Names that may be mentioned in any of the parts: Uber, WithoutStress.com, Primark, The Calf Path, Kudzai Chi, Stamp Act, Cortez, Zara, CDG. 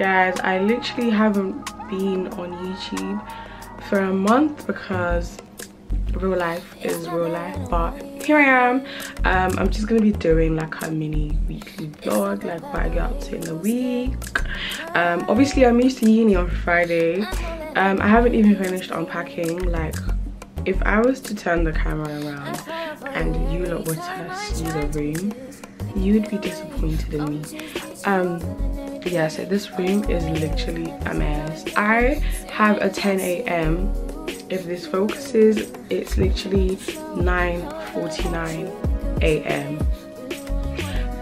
Guys, I literally haven't been on YouTube for a month because real life is real life, but here I am. I'm just gonna be doing like a mini weekly vlog, like what I get up to in the week. Obviously I moved to uni on Friday. I haven't even finished unpacking. Like, if I was to turn the camera around and you lot were to see the room, you'd be disappointed in me. Yeah, so this room is literally a mess. I have a 10 a.m. If this focuses, it's literally 9:49 a.m.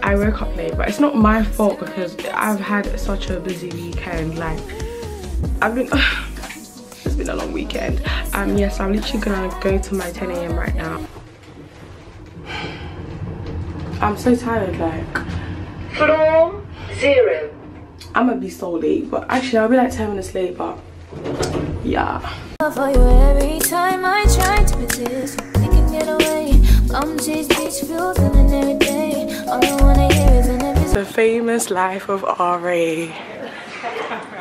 I woke up late, but it's not my fault because I've had such a busy weekend. Like, I've been it's been a long weekend. Yes, I'm literally gonna go to my 10 a.m. right now. I'm so tired, like. Floor 0. I'm gonna be so late, but actually I'll be like 10 minutes late, but yeah. For you every time I try to resist, I can get away. I'm just beach feels and every day. All I wanna hear is an episode. The famous life of Ari.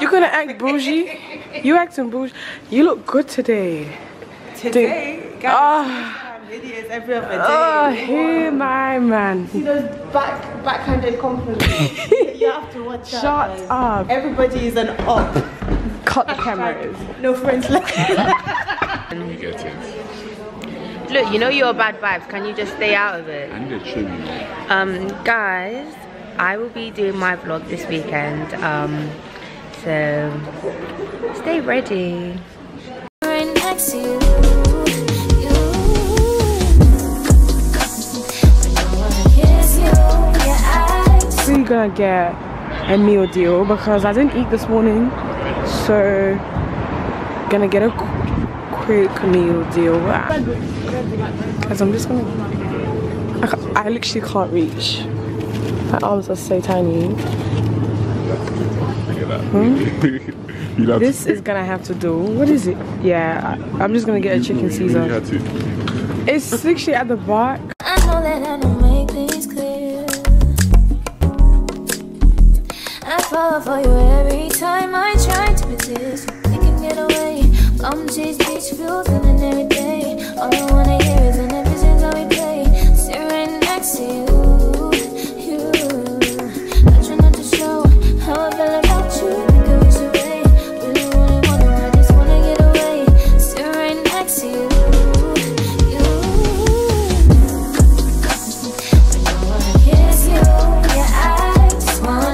You're gonna act bougie? You acting bougie? You look good today. Today? Guys, videos every other day. Oh, hear my man. See those backhanded compliments? You have to watch out. Shut up. Everybody is an op. Cut the cameras. No friends left. Can you get it? Look, you know you're bad vibes. Can you just stay out of it? And the children. Guys, I will be doing my vlog this weekend. So stay ready. Right next to you. Gonna get a meal deal because I didn't eat this morning, so gonna get a quick meal deal because I'm just gonna I literally can't reach. My arms are so tiny. Hmm? This is gonna have to do. What is it? Yeah, I'm just gonna get a chicken Caesar. It's literally at the back. For you every time I try to resist, I can get away. I'm just beach feels and every day. All I wanna hear is an episode that we play. Sit right next to you. I try not to show how I feel about you. Go your way. Really wanna, I just wanna get away. Sit right next to you. I don't wanna kiss you. Yeah, I just wanna.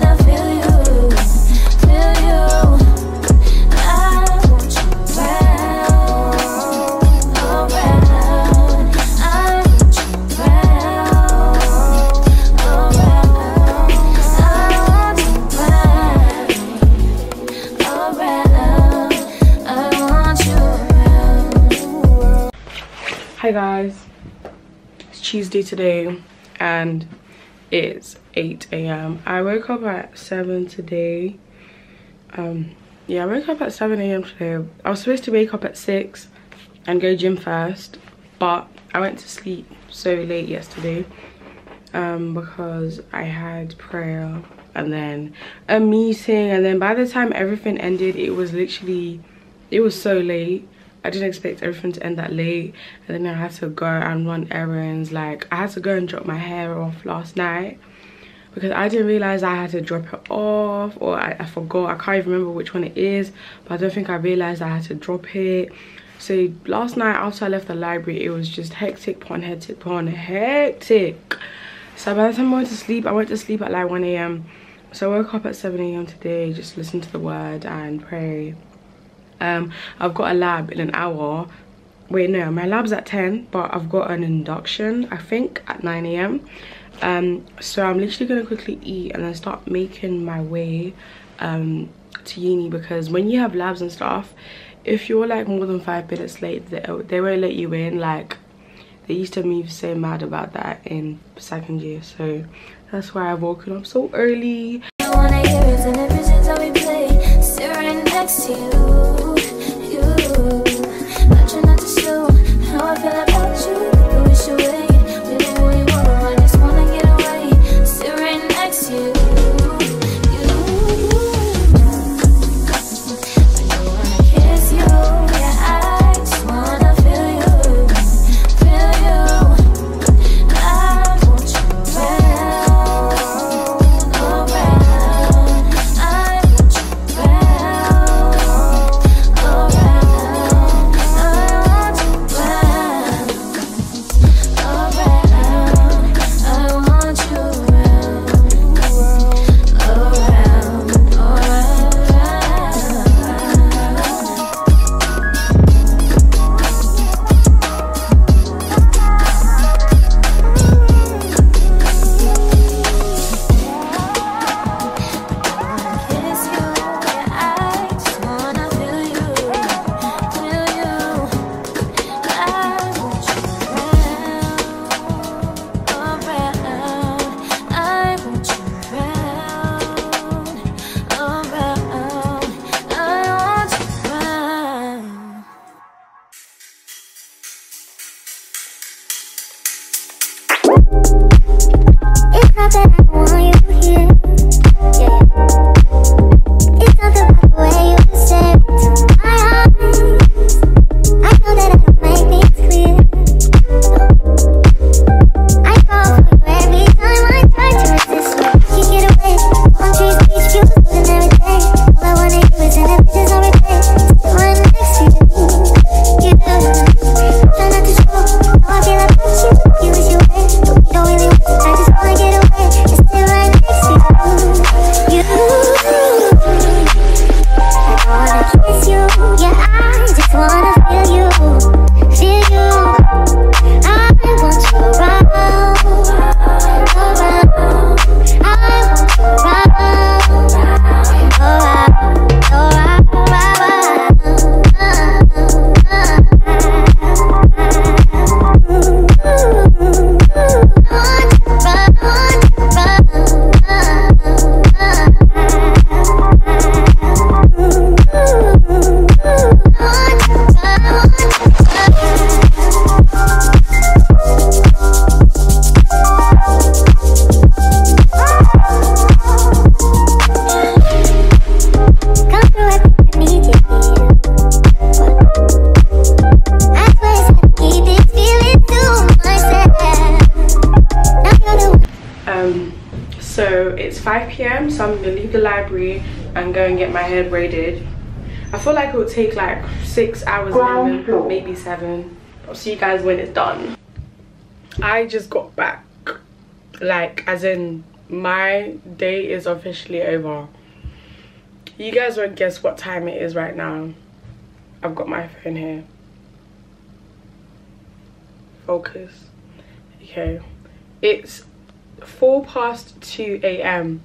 Hi guys, it's Tuesday today and it's 8 a.m. I woke up at 7 today. Yeah, I woke up at 7 a.m. today. I was supposed to wake up at 6 and go gym first, but I went to sleep so late yesterday because I had prayer and then a meeting, and then by the time everything ended, it was so late. I didn't expect everything to end that late, and then I had to go and run errands. Like, I had to go and drop my hair off last night because I didn't realize I had to drop it off, or I forgot. I can't even remember which one it is, but I don't think I realized I had to drop it. So last night after I left the library, it was just hectic upon hectic upon hectic. So by the time I went to sleep, at like 1 a.m. so I woke up at 7 a.m. today, just listen to the word and pray. I've got a lab in an hour. Wait, no, my lab's at 10, but I've got an induction, I think, at 9 a.m. So I'm literally gonna quickly eat and then start making my way to uni, because when you have labs and stuff, if you're like more than 5 minutes late, they won't let you in. Like, they used to be so mad about that in second year, so that's why I've woken up so early. Next to you, I try not to show how I feel about you. I wish you away, we don't really want to, I just wanna get away. Sit right next to you. It's 5 p.m, so I'm gonna leave the library and go and get my hair braided. I feel like it would take like 6 hours, maybe 7. I'll see you guys when it's done. I just got back, like, as in my day is officially over. You guys won't guess what time it is right now. I've got my phone here. Focus. Okay, it's 4 past 2 a.m.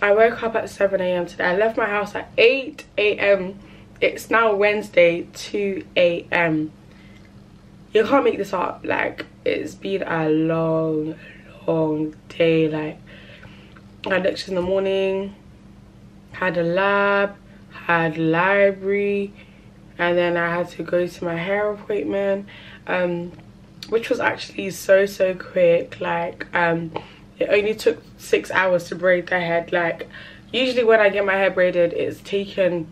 I woke up at 7 a.m. today. I left my house at 8 a.m. It's now Wednesday, 2 a.m. You can't make this up. Like, it's been a long day. Like, I had lectures in the morning, had a lab, had library, and then I had to go to my hair appointment, which was actually so quick. Like, it only took 6 hours to braid the head. Like, usually when I get my hair braided, it's taken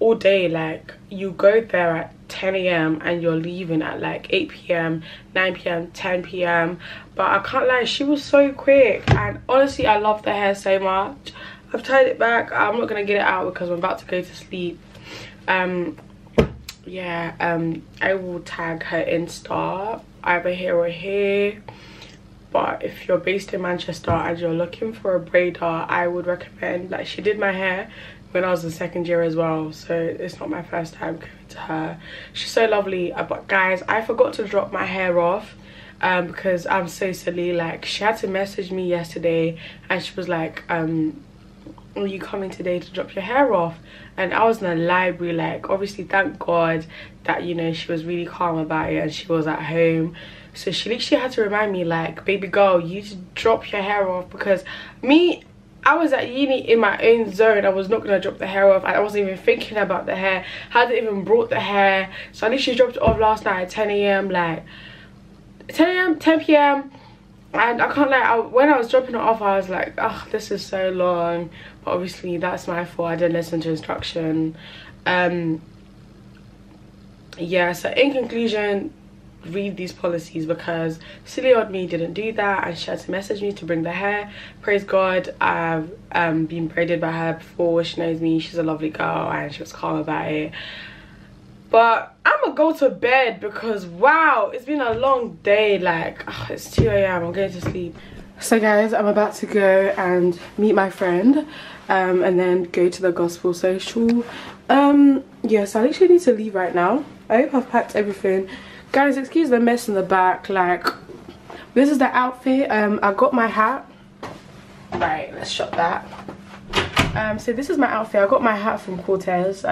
all day. Like, you go there at 10 a.m. and you're leaving at like 8 p.m, 9 p.m, 10 p.m. But I can't lie, she was so quick, and honestly I love the hair so much. I've tied it back. I'm not gonna get it out because I'm about to go to sleep. I will tag her Insta, either here or here. But if you're based in Manchester and you're looking for a braider, I would recommend. Like, she did my hair when I was in second year as well, so it's not my first time going to her. She's so lovely. But guys, I forgot to drop my hair off because I'm so silly. Like, she had to message me yesterday and she was like, are you coming today to drop your hair off? And I was in the library. Like, obviously, thank God that, you know, she was really calm about it and she was at home. So she literally had to remind me, like, baby girl, you just drop your hair off. Because me, I was at uni in my own zone. I was not gonna drop the hair off. I wasn't even thinking about the hair. Hadn't even brought the hair. So I literally dropped it off last night at 10 a.m. like 10 a.m, 10 p.m. And I can't lie, when I was dropping it off, I was like, oh, this is so long. But obviously, that's my fault. I didn't listen to instruction. So in conclusion, read these policies, because silly old me didn't do that. And she had to message me to bring the hair. Praise God, I've been braided by her before. She knows me. She's a lovely girl and she was calm about it. But I'm gonna go to bed because, wow, it's been a long day. Like, ugh, it's 2 a.m. I'm going to sleep. So guys, I'm about to go and meet my friend and then go to the gospel social. So I literally need to leave right now. I hope I've packed everything. Guys, excuse the mess in the back. Like, this is the outfit. I got my hat. Right, let's shop that. So this is my outfit. I got my hat from Cortez.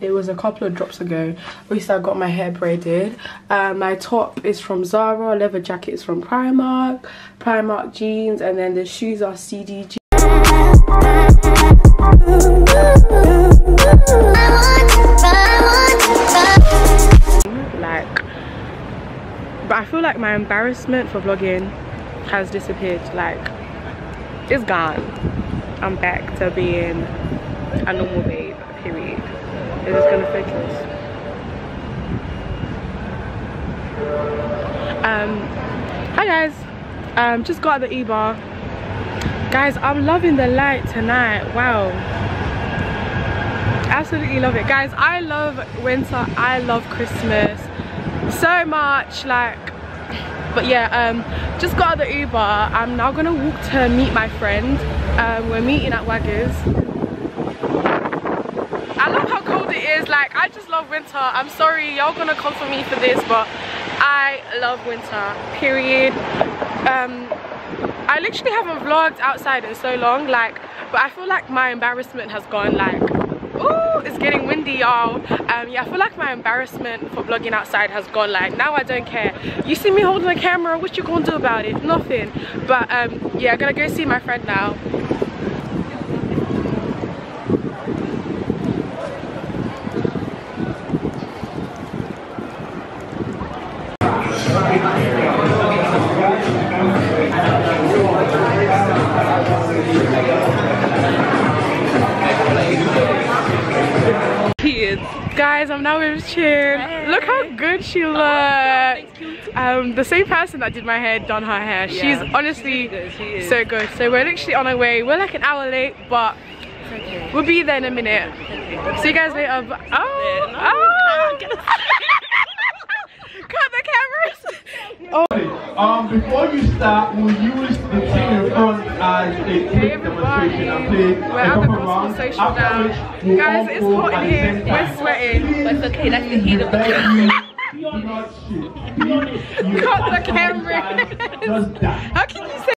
It was a couple of drops ago. Obviously I got my hair braided. My top is from Zara, leather jacket is from Primark jeans, and then the shoes are CDG. Like, but I feel like my embarrassment for vlogging has disappeared. Like, it's gone. I'm back to being a normal babe, period. Is this gonna fix us? Hi guys, just got the e-bar. Guys, I'm loving the light tonight. Wow, absolutely love it. Guys, I love winter, I love Christmas so much, like, but yeah, just got the Uber. I'm now gonna walk to meet my friend. We're meeting at Waggers. I love how cold it is. Like, I just love winter. I'm sorry y'all gonna come for me for this, but I love winter, period. I literally haven't vlogged outside in so long, like, but I feel like my embarrassment has gone, like, ooh, it's getting windy, y'all. Yeah, I feel like my embarrassment for vlogging outside has gone, like, now I don't care. You see me holding a camera, what you gonna do about it? Nothing. But yeah, I'm gonna go see my friend now. Guys, I'm now with Chin. Hey. Look how good she looks. Oh, the same person that did my hair done her hair. Yeah, she's honestly she is so good. So we're literally on our way. We're like an hour late, but okay, we'll be there in a minute. Okay. See you guys later. But, oh, cut the cameras. Oh. Before you start, we'll use the team in front as a quick demonstration. We're at the gospel social now. Guys, it's hot in here. We're sweating. But it's okay, that's the heat of the Cut the camera. How can you say